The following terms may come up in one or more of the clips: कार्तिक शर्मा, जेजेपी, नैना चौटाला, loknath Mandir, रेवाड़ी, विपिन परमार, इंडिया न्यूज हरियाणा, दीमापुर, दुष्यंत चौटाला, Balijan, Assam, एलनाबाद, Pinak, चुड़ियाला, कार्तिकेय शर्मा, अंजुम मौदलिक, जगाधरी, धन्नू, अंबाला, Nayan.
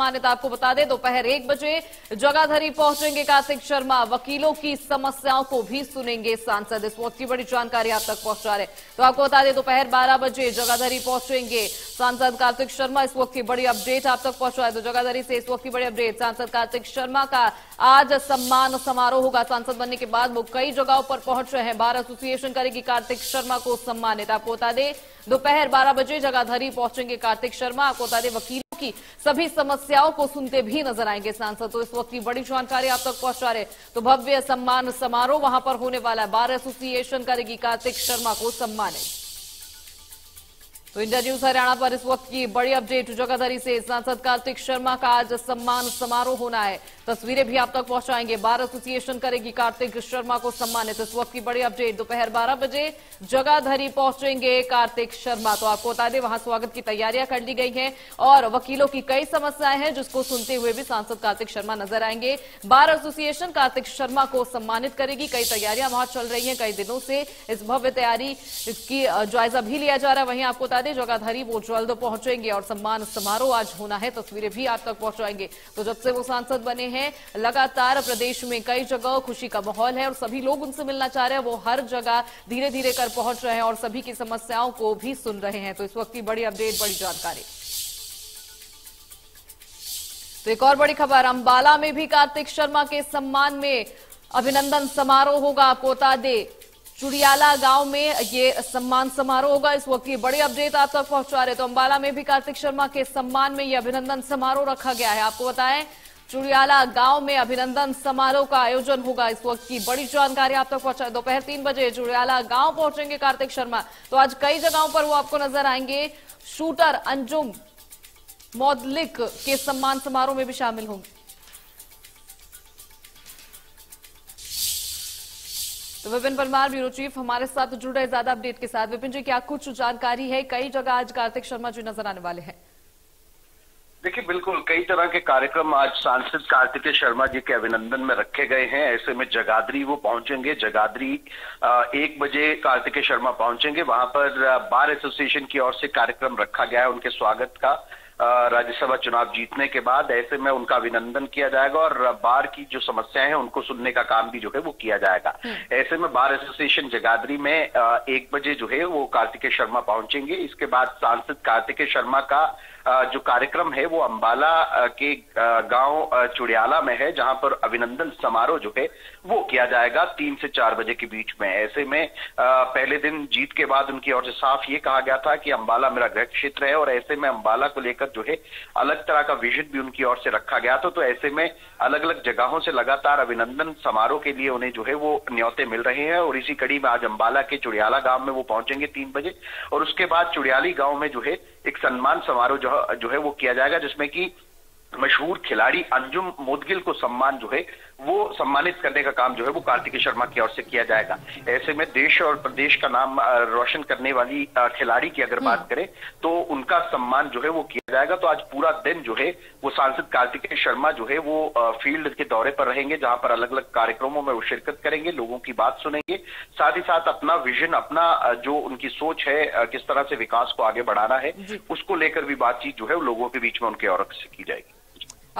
मान्यता आपको बता दें दोपहर 1 बजे जगाधरी पहुंचेंगे कार्तिक शर्मा, वकीलों की समस्याओं को भी सुनेंगे सांसद। इस वक्त की बड़ी जानकारी आप तक पहुंचा रहे। तो आपको बता दें दोपहर 12 बजे जगाधरी पहुंचेंगे सांसद कार्तिक शर्मा। इस वक्त की बड़ी अपडेट आप तक पहुंचा है। तो जगाधरी से इस वक्त की बड़ी अपडेट, सांसद कार्तिक शर्मा का आज सम्मान समारोह होगा। सांसद बनने के बाद वो कई जगहों पर पहुंच रहे हैं। बार एसोसिएशन करेगी कार्तिक शर्मा को सम्मानित। आपको बता दें दोपहर 12 बजे जगाधरी पहुंचेंगे कार्तिक शर्मा। आपको बता दें वकील की सभी समस्याओं को सुनते भी नजर आएंगे सांसद। तो इस वक्त की बड़ी जानकारी आप तक पहुंचा रहे। तो भव्य सम्मान समारोह वहां पर होने वाला है। बार एसोसिएशन करेगी कार्तिक शर्मा को सम्मानित। तो इंडिया न्यूज हरियाणा पर इस वक्त की बड़ी अपडेट, जगाधरी से सांसद कार्तिक शर्मा का आज सम्मान समारोह होना है। तस्वीरें भी आप तक पहुंचाएंगे। बार एसोसिएशन करेगी कार्तिक शर्मा को सम्मानित। इस वक्त की बड़ी अपडेट, दोपहर 12 बजे जगाधरी पहुंचेंगे कार्तिक शर्मा। तो आपको बता दें वहां स्वागत की तैयारियां कर ली गई हैं और वकीलों की कई समस्याएं हैं जिसको सुनते हुए भी सांसद कार्तिक शर्मा नजर आएंगे। बार एसोसिएशन कार्तिक शर्मा को सम्मानित करेगी। कई तैयारियां वहां चल रही हैं। कई दिनों से इस भव्य तैयारी की जायजा भी लिया जा रहा है। वहीं आपको जगाधरी वो जल्द पहुंचेंगे और सम्मान समारोह आज होना है। तस्वीरें भी आप तक पहुंचाएंगे। तो जब से वो सांसद बने हैं लगातार प्रदेश में कई जगह खुशी का माहौल है और सभी लोग उनसे मिलना चाह रहे हैं। वो हर जगह धीरे धीरे कर पहुंच रहे हैं और सभी की समस्याओं को भी सुन रहे हैं। तो इस वक्त की बड़ी अपडेट, बड़ी जानकारी। तो एक और बड़ी खबर, अंबाला में भी कार्तिक शर्मा के सम्मान में अभिनंदन समारोह होगा। आपको बता दें चुड़ियाला गांव में ये सम्मान समारोह होगा। इस वक्त की बड़ी अपडेट आप तक पहुंचा रहे। तो अंबाला में भी कार्तिक शर्मा के सम्मान में ये अभिनंदन समारोह रखा गया है। आपको बताएं चुड़ियाला गांव में अभिनंदन समारोह का आयोजन होगा। इस वक्त की बड़ी जानकारी आप तक पहुंचा है। दोपहर 3 बजे चुड़ियाला गांव पहुंचेंगे कार्तिक शर्मा। तो आज कई जगहों पर वो आपको नजर आएंगे। शूटर अंजुम मौदलिक के सम्मान समारोह में भी शामिल होंगे। तो विपिन परमार ब्यूरो चीफ हमारे साथ जुड़ रहे ज्यादा अपडेट के साथ। विपिन जी, क्या कुछ जानकारी है? कई जगह आज कार्तिक शर्मा जी नजर आने वाले हैं। देखिए, बिल्कुल कई तरह के कार्यक्रम आज सांसद कार्तिक शर्मा जी के अभिनंदन में रखे गए हैं। ऐसे में जगाधरी वो पहुंचेंगे। जगाधरी 1 बजे कार्तिक शर्मा पहुंचेंगे। वहां पर बार एसोसिएशन की ओर से कार्यक्रम रखा गया है उनके स्वागत का। राज्यसभा चुनाव जीतने के बाद ऐसे में उनका अभिनंदन किया जाएगा और बार की जो समस्याएं हैं उनको सुनने का काम भी जो है वो किया जाएगा। ऐसे में बार एसोसिएशन जगाधरी में 1 बजे जो है वो कार्तिकेय शर्मा पहुंचेंगे। इसके बाद सांसद कार्तिकेय शर्मा का जो कार्यक्रम है वो अंबाला के गांव चुड़ियाला में है, जहां पर अभिनंदन समारोह जो है वो किया जाएगा 3 से 4 बजे के बीच में। ऐसे में पहले दिन जीत के बाद उनकी ओर से साफ ये कहा गया था कि अंबाला मेरा गृह क्षेत्र है और ऐसे में अंबाला को लेकर जो है अलग तरह का विजन भी उनकी ओर से रखा गया था। तो ऐसे में अलग अलग जगहों से लगातार अभिनंदन समारोह के लिए उन्हें जो है वो न्यौते मिल रहे हैं और इसी कड़ी में आज अंबाला के चुड़ियाला गांव में वो पहुंचेंगे 3 बजे और उसके बाद चुड़ियाली गांव में जो है एक सम्मान समारोह जो है वो किया जाएगा, जिसमें कि मशहूर खिलाड़ी अंजुम मौदलिक को सम्मान जो है वो सम्मानित करने का काम जो है वो कार्तिकेय शर्मा की ओर से किया जाएगा। ऐसे में देश और प्रदेश का नाम रोशन करने वाली खिलाड़ी की अगर बात करें तो उनका सम्मान जो है वो किया जाएगा। तो आज पूरा दिन जो है वो सांसद कार्तिकेय शर्मा जो है वो फील्ड के दौरे पर रहेंगे, जहां पर अलग अलग कार्यक्रमों में वो शिरकत करेंगे, लोगों की बात सुनेंगे, साथ ही साथ अपना विजन, अपना जो उनकी सोच है किस तरह से विकास को आगे बढ़ाना है उसको लेकर भी बातचीत जो है लोगों के बीच में उनके ओर से की जाएगी।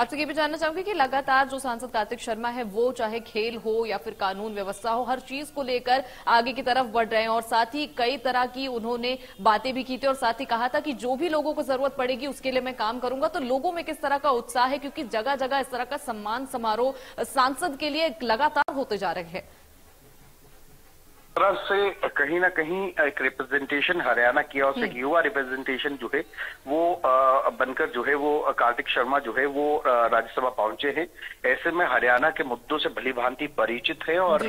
आपसे ये भी जानना चाहूंगी कि लगातार जो सांसद कार्तिक शर्मा है वो चाहे खेल हो या फिर कानून व्यवस्था हो, हर चीज को लेकर आगे की तरफ बढ़ रहे हैं और साथ ही कई तरह की उन्होंने बातें भी की थी और साथ ही कहा था कि जो भी लोगों को जरूरत पड़ेगी उसके लिए मैं काम करूंगा। तो लोगों में किस तरह का उत्साह है, क्योंकि जगह जगह इस तरह का सम्मान समारोह सांसद के लिए लगातार होते जा रहे हैं। तरह से कहीं ना कहीं एक रिप्रेजेंटेशन हरियाणा की ओर से युवा रिप्रेजेंटेशन जो है वो बनकर जो है वो कार्तिक शर्मा जो है वो राज्यसभा पहुंचे हैं। ऐसे में हरियाणा के मुद्दों से भलीभांति परिचित है और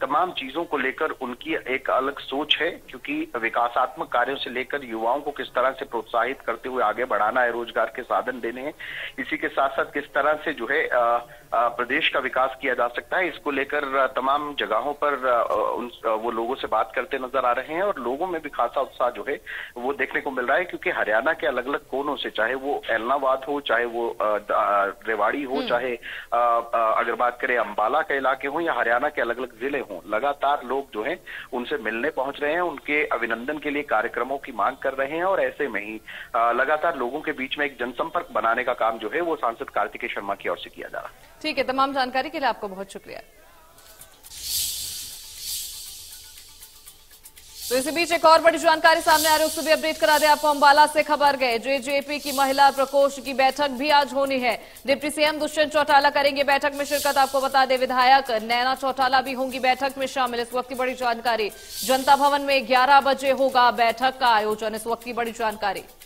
तमाम चीजों को लेकर उनकी एक अलग सोच है, क्योंकि विकासात्मक कार्यों से लेकर युवाओं को किस तरह से प्रोत्साहित करते हुए आगे बढ़ाना है, रोजगार के साधन देने हैं, इसी के साथ साथ किस तरह से जो है प्रदेश का विकास किया जा सकता है इसको लेकर तमाम जगहों पर वो लोगों से बात करते नजर आ रहे हैं और लोगों में भी खासा उत्साह जो है वो देखने को मिल रहा है, क्योंकि हरियाणा के अलग अलग कोनों से, चाहे वो एलनाबाद हो, चाहे वो रेवाड़ी हो, चाहे अगर बात करें अंबाला के इलाके हों या हरियाणा के अलग अलग जिले हों, लगातार लोग जो है उनसे मिलने पहुंच रहे हैं, उनके अभिनंदन के लिए कार्यक्रमों की मांग कर रहे हैं और ऐसे में ही लगातार लोगों के बीच में एक जनसंपर्क बनाने का काम जो है वो सांसद कार्तिक शर्मा की ओर से किया जा रहा है। ठीक है, तमाम जानकारी के लिए आपको बहुत शुक्रिया। तो इसी बीच एक और बड़ी जानकारी सामने आ रही है, उसको भी अपडेट करा दें आपको। अंबाला से खबर गए, जेजेपी की महिला प्रकोष्ठ की बैठक भी आज होनी है। डिप्टी सीएम दुष्यंत चौटाला करेंगे बैठक में शिरकत। आपको बता दें विधायक नैना चौटाला भी होंगी बैठक में शामिल। इस वक्त की बड़ी जानकारी, जनता भवन में 11 बजे होगा बैठक का आयोजन। इस वक्त की बड़ी जानकारी।